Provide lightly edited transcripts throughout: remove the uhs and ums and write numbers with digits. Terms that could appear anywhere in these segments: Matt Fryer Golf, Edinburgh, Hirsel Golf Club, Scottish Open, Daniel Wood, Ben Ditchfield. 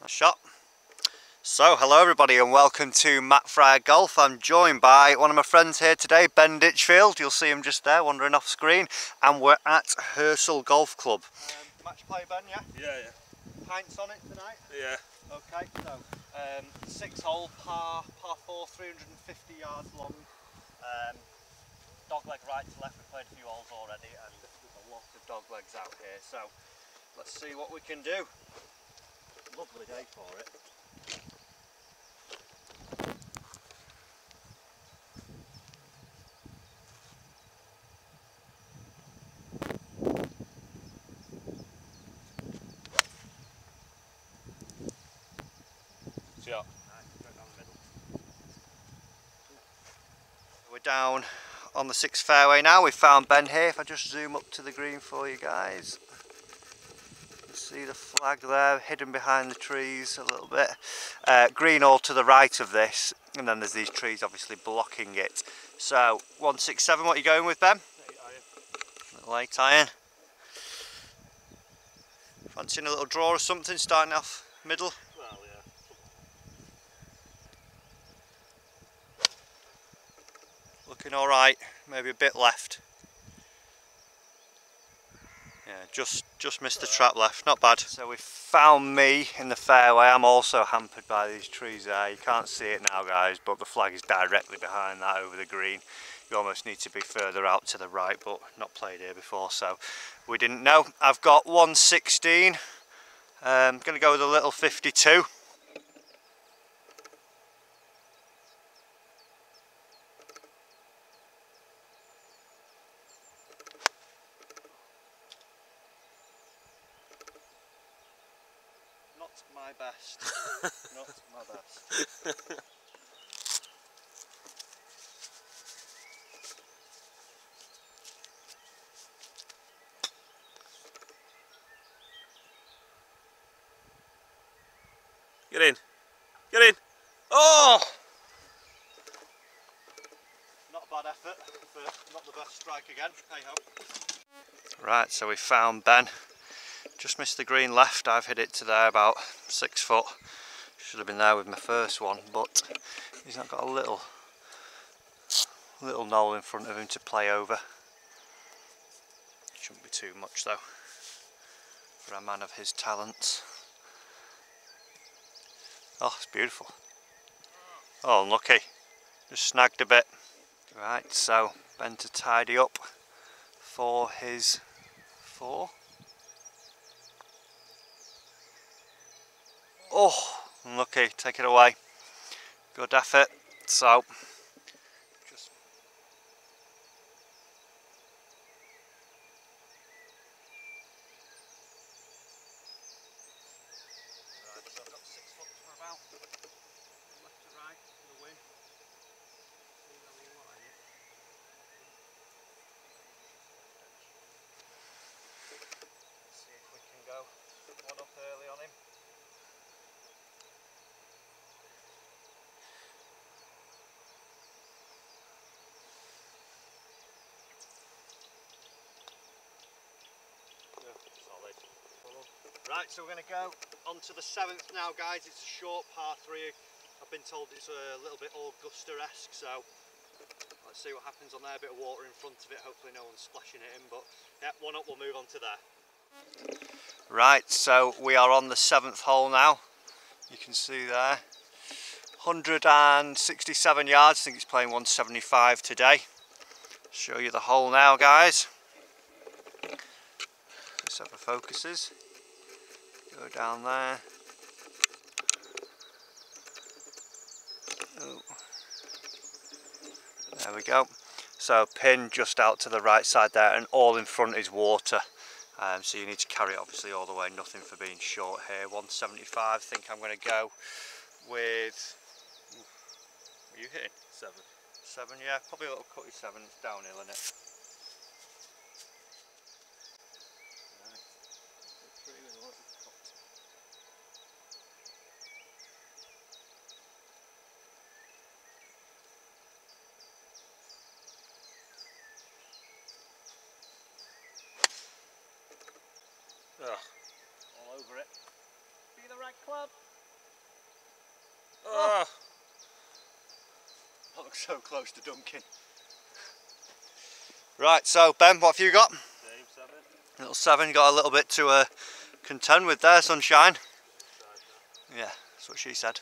Nice shot. So hello everybody and welcome to Matt Fryer Golf. I'm joined by one of my friends here today, Ben Ditchfield. You'll see him just there wandering off screen, and we're at Hirsel Golf Club. Match play, Ben, yeah? Yeah. Pints on it tonight? Yeah. Okay, so 6-hole par 4, 350 yards long. Dog leg right to left, we've played a few holes already and there's a lot of dog legs out here, so let's see what we can do. Lovely day for it. Yeah. We're down on the 6th fairway now. We've found Ben here. If I just zoom up to the green for you guys, you see the flag there hidden behind the trees a little bit. Green all to the right of this, and then there's these trees obviously blocking it. So 167, what are you going with, Ben? 8 iron. Little 8 iron. Fancying a little draw or something, starting off middle. Looking alright, maybe a bit left. Yeah, just missed the trap left, not bad. So we found me in the fairway. I'm also hampered by these trees there. You can't see it now guys, but the flag is directly behind that over the green. You almost need to be further out to the right, but not played here before, so we didn't know. I've got 116, I'm going to go with a little 52. My best, not my best. Get in, get in. Oh! Not a bad effort, but not the best strike again. Hey ho. Right, so we found Ben. Just missed the green left. I've hit it to there about 6 foot. Should have been there with my first one, but he's not got a little knoll in front of him to play over. Shouldn't be too much though for a man of his talents. Oh, it's beautiful. Oh, unlucky. Just snagged a bit. Right, so Ben to tidy up for his 4. Oh, unlucky, take it away. Good effort. So, just right, so I've got 6 foot for about left to right in the wind. See if we can go one up early on him. Right, so we're going to go on to the 7th now guys. It's a short par 3. I've been told it's a little bit Augusta-esque, so let's see what happens on there. A bit of water in front of it, hopefully no one's splashing it in, but yeah, one up, we'll move on to there. Right, so we are on the 7th hole now. You can see there, 167 yards. I think it's playing 175 today. Show you the hole now guys. This over focuses. Go down there. Oh. There we go. So pin just out to the right side there, and all in front is water. So you need to carry it obviously all the way. Nothing for being short here. 175. I think I'm going to go with. Oof, are you hitting? 7. 7, yeah. Probably a little cutty 7. It's downhill, isn't it? All over it. Be the right club. Oh. That looks so close to dunking. Right, so Ben, what have you got? Same, seven. Little seven, got a little bit to contend with there, Sunshine. Yeah, that's what she said.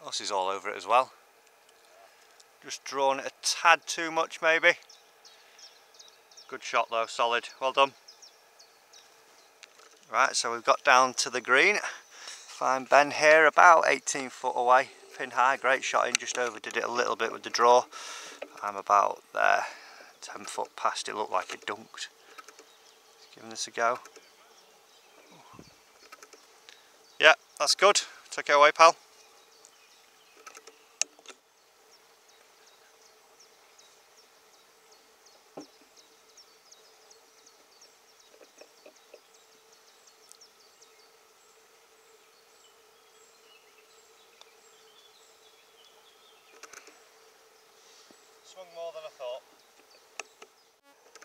Horse is all over it as well. Just drawn it a tad too much maybe. Good shot though, solid, well done. Right, so we've got down to the green. Find Ben here about 18 foot away, pin high, great shot in, just overdid it a little bit with the draw. I'm about there, 10 foot past, it looked like it dunked. Just giving this a go. Yeah, that's good, take it away pal. More than I thought.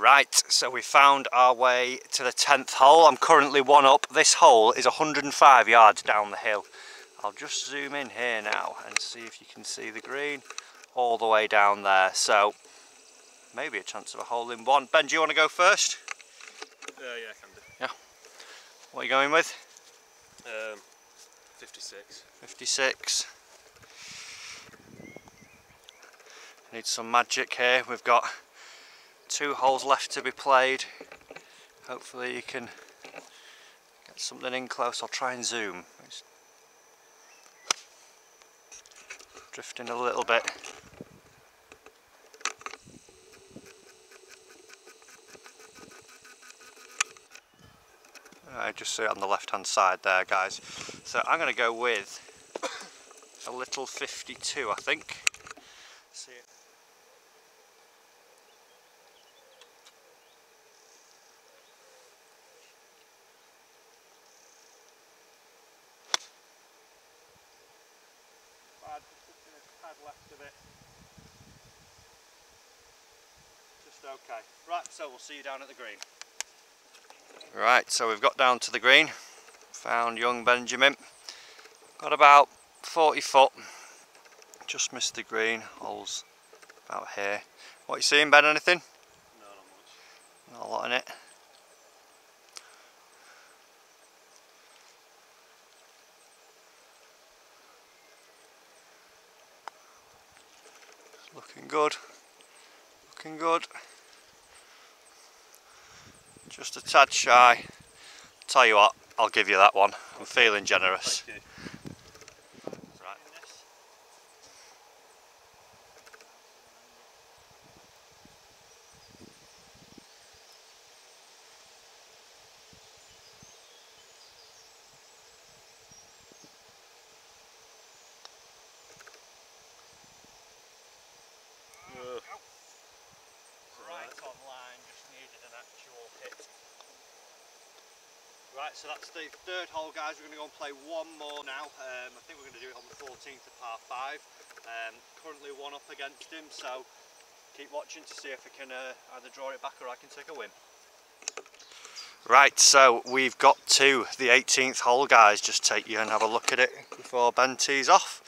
Right, so we found our way to the 10th hole. I'm currently one up. This hole is 105 yards down the hill. I'll just zoom in here now and see if you can see the green all the way down there. So maybe a chance of a hole in one. Ben, do you want to go first? Yeah, I can do. Yeah. What are you going with? 56. 56. Need some magic here. We've got two holes left to be played. Hopefully you can get something in close. I'll try and zoom. It's drifting a little bit. I just see it on the left hand side there guys. So I'm going to go with a little 52 I think. See it. Left of it. Just okay. Right, so we'll see you down at the green. Right, so we've got down to the green. Found young Benjamin. Got about 40 foot. Just missed the green. Holes about here. What are you seeing, Ben? Anything? No, not much. Not a lot in it. Looking good, looking good. Just a tad shy. Tell you what, I'll give you that one. I'm feeling generous. Thank you. Right. Right, so that's the third hole guys, we're going to go and play one more now. I think we're going to do it on the 14th of par 5. Currently one up against him, so keep watching to see if I can either draw it back or I can take a win. Right, so we've got to the 18th hole guys, just take you and have a look at it before Ben tees off.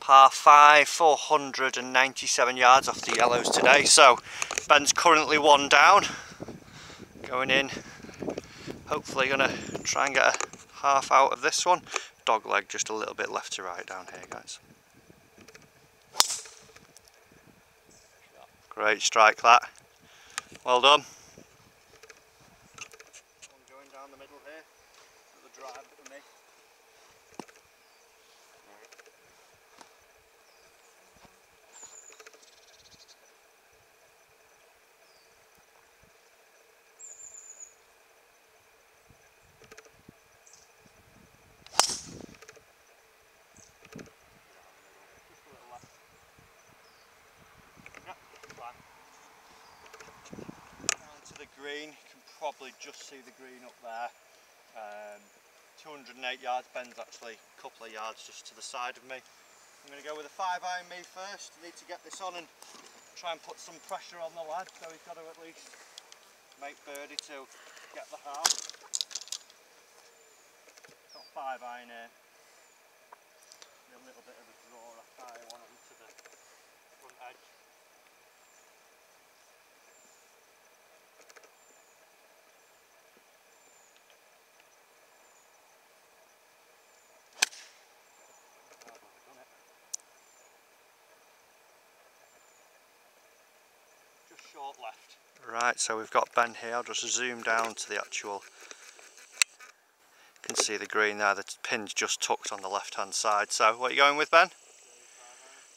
Par 5, 497 yards off the yellows today, so Ben's currently one down. Going in, hopefully gonna try and get a half out of this one. Dog leg just a little bit left to right down here guys. Great strike that, well done. I'm going down the middle here, another drive for me. Green, you can probably just see the green up there. 208 yards, Ben's actually a couple of yards just to the side of me. I'm going to go with a 5 iron me first, need to get this on and try and put some pressure on the lad, so he's got to at least make birdie to get the half. Got 5-iron here. A little bit of a draw, I tie one onto the front edge. Short left. Right, so we've got Ben here. I'll just zoom down to the actual, you can see the green there, the pin's just tucked on the left hand side. So what are you going with, Ben?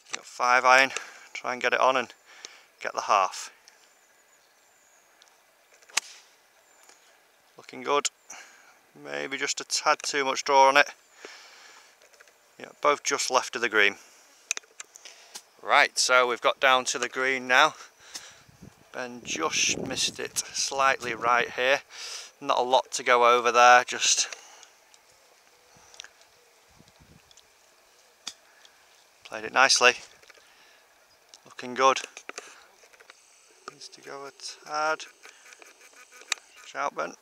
You've got 5-iron, try and get it on and get the half. Looking good, maybe just a tad too much draw on it. Yeah, both just left of the green. Right, so we've got down to the green now. Ben just missed it slightly right here. Not a lot to go over there, just played it nicely. Looking good. Needs to go a tad. Watch out, Ben.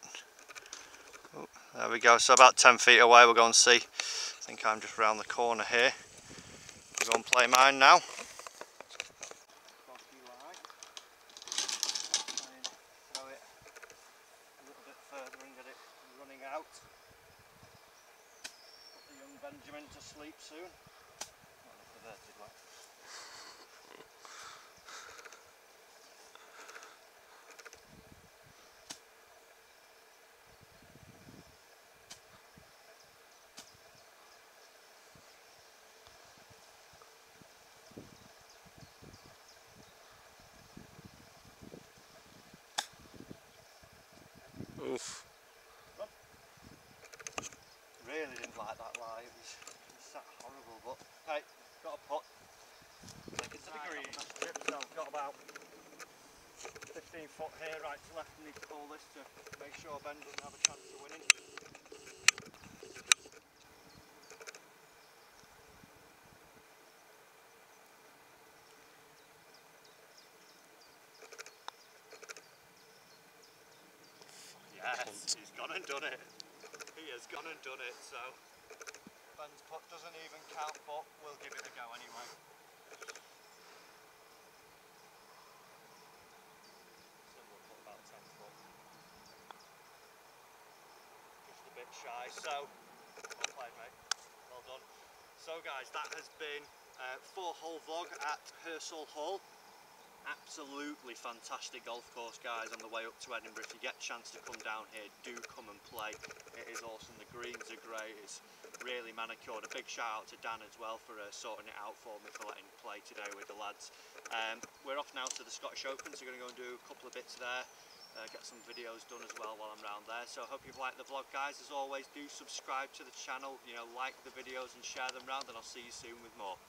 Oh, there we go. So about 10 feet away, we'll go and see. I think I'm just round the corner here. We'll go and play mine now. Sleep soon. Not a vertical. Oof. Really didn't like that live. That's horrible, but hey, got a putt. Take it to the green. So I've got about 15 foot here, right to left. I need to pull this to make sure Ben doesn't have a chance of winning. Yes, he's gone and done it. He has gone and done it, so. Ben's putt doesn't even count, but we'll give it a go anyway. So we'll put about 10 foot. Just a bit shy, so well played, mate. Well done. So guys, that has been a 4-hole vlog at Hirsel Hall. Absolutely fantastic golf course, guys, on the way up to Edinburgh. If you get a chance to come down here, do come and play. It is awesome. The greens are great. It's really manicured. A big shout out to Dan as well for sorting it out for me, for letting me play today with the lads. We're off now to the Scottish Open, so we're going to go and do a couple of bits there, get some videos done as well while I'm around there. So I hope you've liked the vlog, guys. As always, do subscribe to the channel, you know, like the videos and share them around, and I'll see you soon with more.